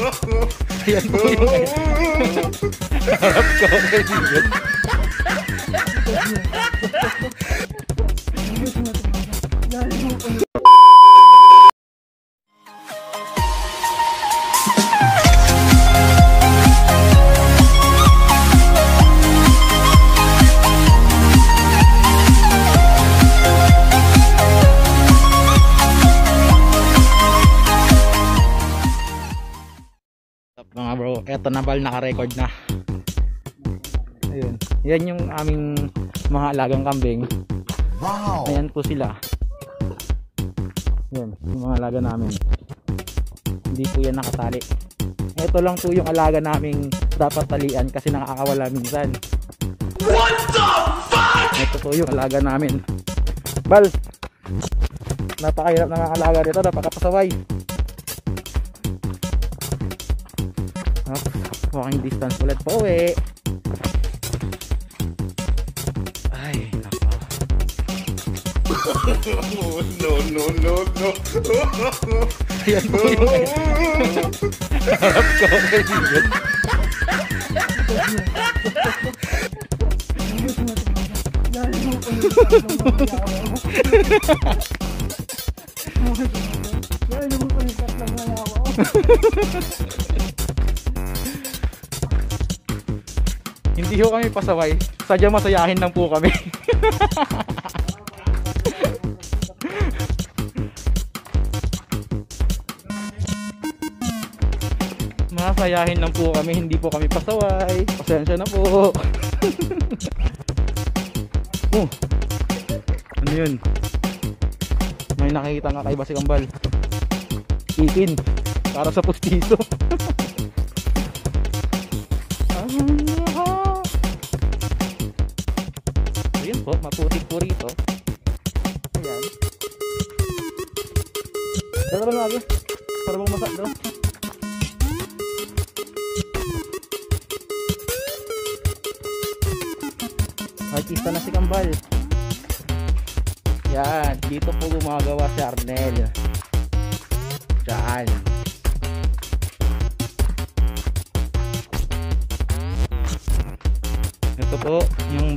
I'm mga bro, eto na bal, naka-record na. Ayun, yan yung aming mga alagang kambing. Wow. Ayan po sila. Yan, yung mga alaga namin. Hindi po yan nakatali. Eto lang po yung alaga naming dapat talian kasi nakakawala minsan. What the fuck? Eto po yung alaga namin. Bal, napakahirap ng alaga dito, napakapasaway. Walking distance ulit po eh. Ay, nako. No, no, no, no. Ayan po yun. Harap ko kayo yun. Hindi ho kami pasaway, sadya masayahin lang po kami. Masayahin lang po kami, hindi po kami pasaway. Pasensya na po. Oh, ano yun? May nakikita nga kaiba si Kambal. Itin, para sa pustiso. Ayun po, maputik po rito. Ayan. Dalawa na agad. Para bang masak daw. Artista na si Kambal. Yan, dito po gumagawa si Arnel. Diyan. Ito po yung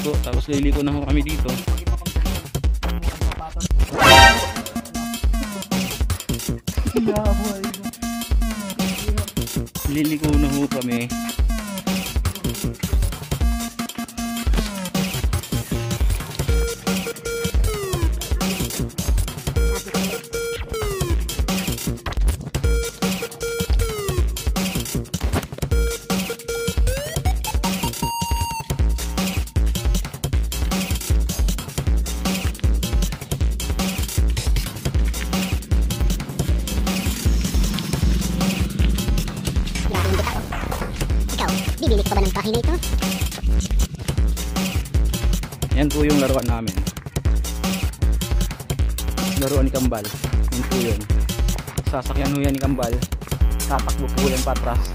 So, tapos liliko na ho kami dito. Liliko na ho kami. Bibilik pa ba ng kain na ito? Yan po yung laruan namin. Laruan ni Kambal. Yan po yun. Sasakyan ho yan ni Kambal. Tatakbo po yan patras.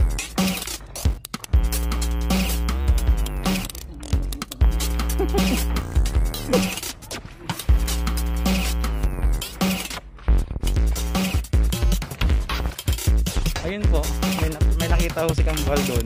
Ayun po. May nakita ko si Kambal doon.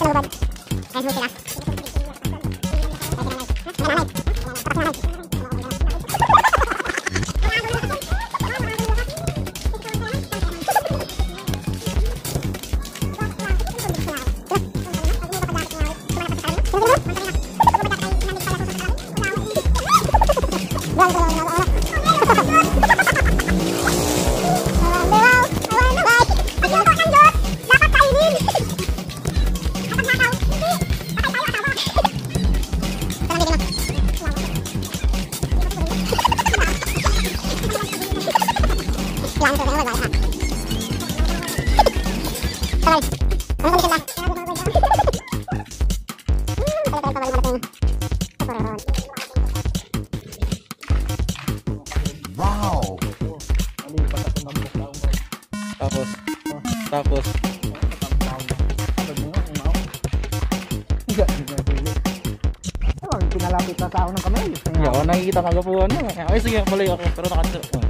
Kalau mereka kembali ke Nakita kagapuan na. Ay sige, mali ako. Pero nakatira.